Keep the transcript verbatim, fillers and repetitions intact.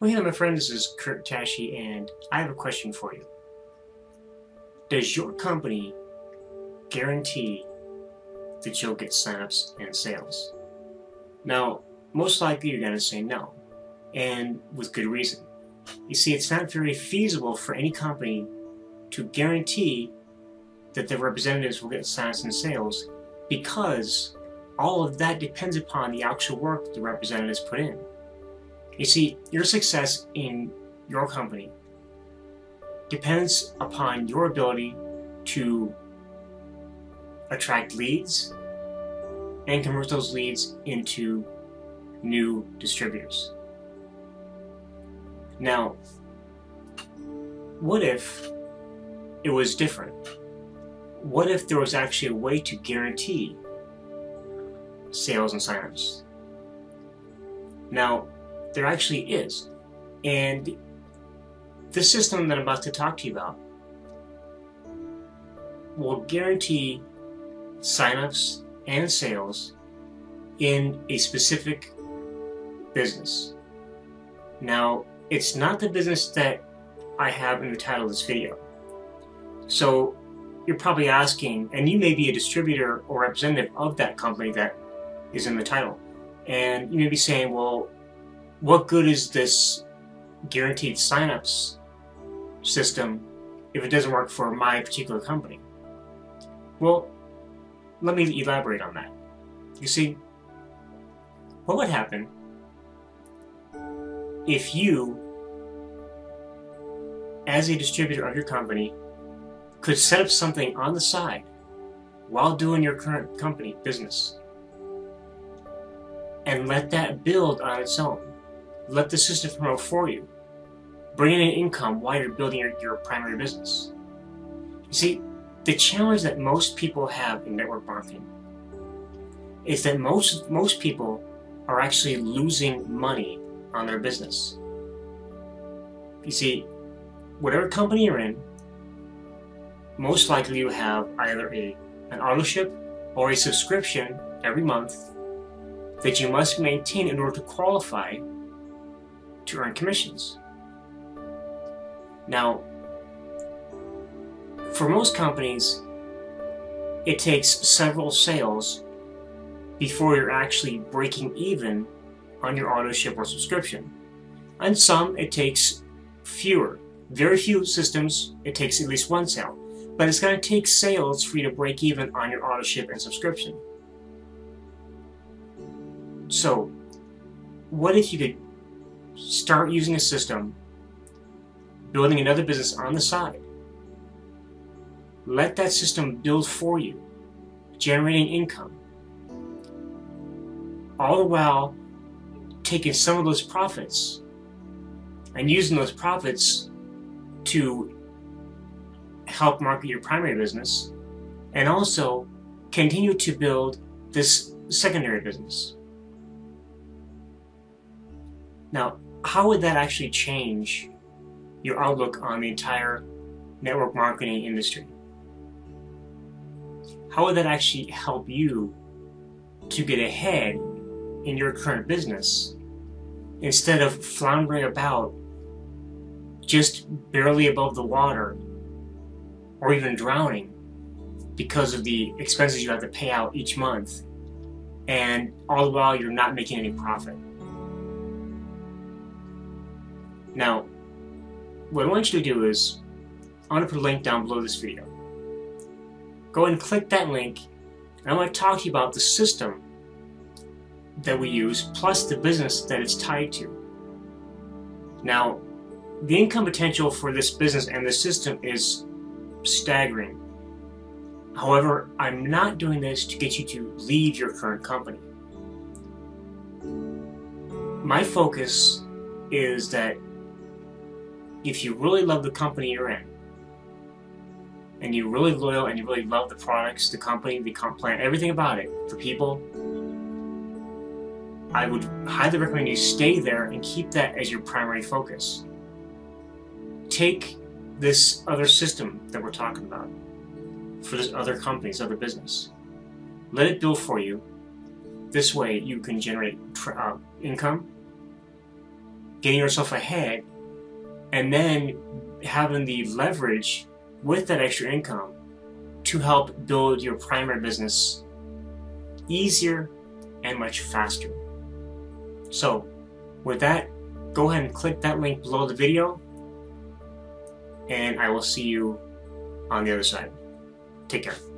Well, hello my friend, this is Kurt Tasche, and I have a question for you. Does your company guarantee that you'll get signups and sales? Now, most likely you're going to say no, and with good reason. You see, it's not very feasible for any company to guarantee that their representatives will get signups and sales, because all of that depends upon the actual work the representatives put in. You see, your success in your company depends upon your ability to attract leads and convert those leads into new distributors. Now, what if it was different? What if there was actually a way to guarantee sales and signups? Now, there actually is, and the system that I'm about to talk to you about will guarantee signups and sales in a specific business. Now, it's not the business that I have in the title of this video. So you're probably asking, and you may be a distributor or representative of that company that is in the title, and you may be saying, well, what good is this guaranteed signups system if it doesn't work for my particular company? Well, let me elaborate on that. You see, what would happen if you, as a distributor of your company, could set up something on the side while doing your current company business and let that build on its own? Let the system promote for you, bring in an income while you're building your, your primary business. You see, the challenge that most people have in network marketing is that most, most people are actually losing money on their business. You see, whatever company you're in, most likely you have either a, an autoship or a subscription every month that you must maintain in order to qualify to earn commissions. Now, for most companies, it takes several sales before you're actually breaking even on your autoship or subscription. And some, it takes fewer. Very few systems, it takes at least one sale. But it's going to take sales for you to break even on your autoship and subscription. So, what if you could start using a system, building another business on the side? Let that system build for you, generating income, all the while taking some of those profits and using those profits to help market your primary business, and also continue to build this secondary business. Now, how would that actually change your outlook on the entire network marketing industry? How would that actually help you to get ahead in your current business instead of floundering about just barely above the water or even drowning because of the expenses you have to pay out each month, and all the while you're not making any profit? Now, what I want you to do is, I want to put a link down below this video. Go ahead and click that link, and I want to talk to you about the system that we use, plus the business that it's tied to. Now, the income potential for this business and this system is staggering. However, I'm not doing this to get you to leave your current company. My focus is that if you really love the company you're in, and you're really loyal and you really love the products, the company, the comp plan, everything about it, the people, I would highly recommend you stay there and keep that as your primary focus. Take this other system that we're talking about for this other company, this other business. Let it build for you. This way you can generate uh, income, getting yourself ahead, and then having the leverage with that extra income to help build your primary business easier and much faster. So with that, go ahead and click that link below the video, and I will see you on the other side. Take care.